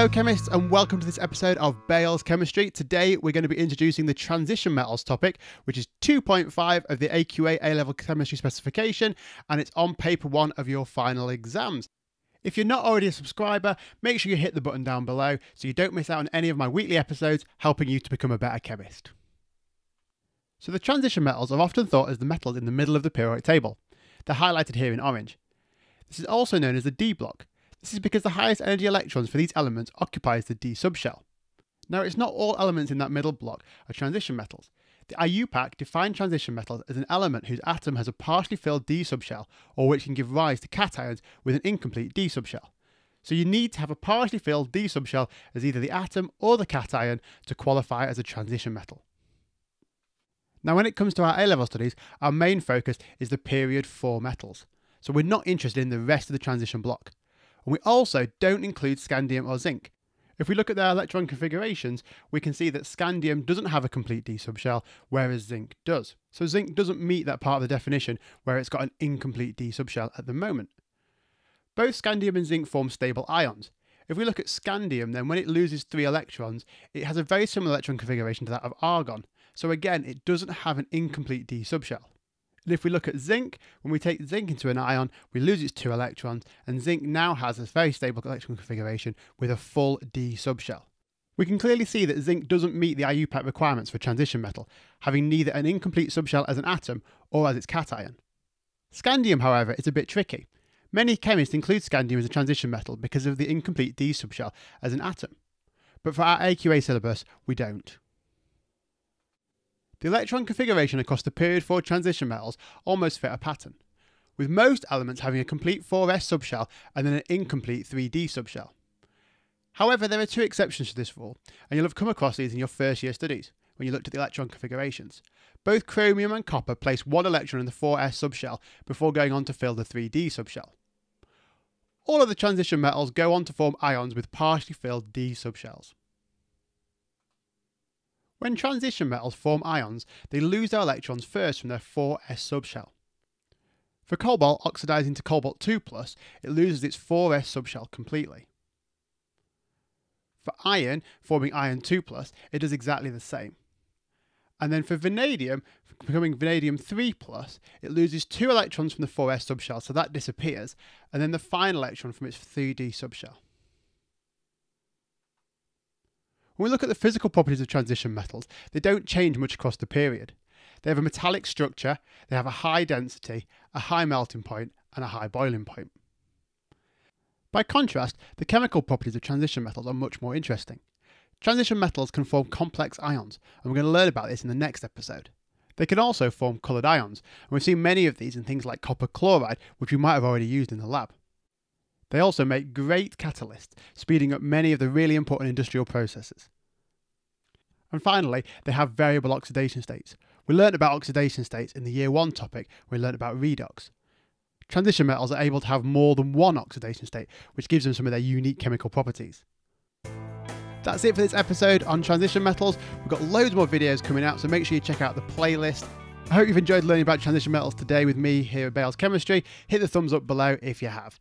Hello chemists, and welcome to this episode of Bale's Chemistry. Today we're going to be introducing the transition metals topic, which is 2.5 of the AQA A-level chemistry specification, and it's on paper 1 of your final exams. If you're not already a subscriber, make sure you hit the button down below so you don't miss out on any of my weekly episodes helping you to become a better chemist. So the transition metals are often thought as the metals in the middle of the periodic table. They're highlighted here in orange. This is also known as the D block. This is because the highest energy electrons for these elements occupies the D subshell. Now, it's not all elements in that middle block are transition metals. The IUPAC define transition metals as an element whose atom has a partially filled D subshell, or which can give rise to cations with an incomplete D subshell. So you need to have a partially filled D subshell as either the atom or the cation to qualify as a transition metal. Now, when it comes to our A-level studies, our main focus is the period 4 metals. So we're not interested in the rest of the transition block. And we also don't include scandium or zinc. If we look at their electron configurations, we can see that scandium doesn't have a complete D subshell, whereas zinc does. So zinc doesn't meet that part of the definition where it's got an incomplete D subshell at the moment. Both scandium and zinc form stable ions. If we look at scandium, then when it loses 3 electrons, it has a very similar electron configuration to that of argon. So again, it doesn't have an incomplete D subshell. And if we look at zinc, when we take zinc into an ion, we lose its 2 electrons, and zinc now has a very stable electron configuration with a full D subshell. We can clearly see that zinc doesn't meet the IUPAC requirements for transition metal, having neither an incomplete subshell as an atom or as its cation. Scandium, however, is a bit tricky. Many chemists include scandium as a transition metal because of the incomplete D subshell as an atom. But for our AQA syllabus, we don't. The electron configuration across the period 4 transition metals almost fit a pattern, with most elements having a complete 4s subshell and then an incomplete 3d subshell. However, there are 2 exceptions to this rule, and you'll have come across these in your first year studies when you looked at the electron configurations. Both chromium and copper place 1 electron in the 4s subshell before going on to fill the 3d subshell. All of the transition metals go on to form ions with partially filled d subshells. When transition metals form ions, they lose their electrons first from their 4s subshell. For cobalt oxidizing to cobalt 2+, it loses its 4s subshell completely. For iron, forming iron 2+, it does exactly the same. And then for vanadium, becoming vanadium 3+, it loses 2 electrons from the 4s subshell, so that disappears, and then the final electron from its 3d subshell. When we look at the physical properties of transition metals, they don't change much across the period. They have a metallic structure, they have a high density, a high melting point, and a high boiling point. By contrast, the chemical properties of transition metals are much more interesting. Transition metals can form complex ions, and we're going to learn about this in the next episode. They can also form coloured ions, and we've seen many of these in things like copper chloride, which we might have already used in the lab. They also make great catalysts, speeding up many of the really important industrial processes. And finally, they have variable oxidation states. We learned about oxidation states in the Year 1 topic, we learned about redox. Transition metals are able to have more than 1 oxidation state, which gives them some of their unique chemical properties. That's it for this episode on transition metals. We've got loads more videos coming out, so make sure you check out the playlist. I hope you've enjoyed learning about transition metals today with me here at Bale's Chemistry. Hit the thumbs up below if you have.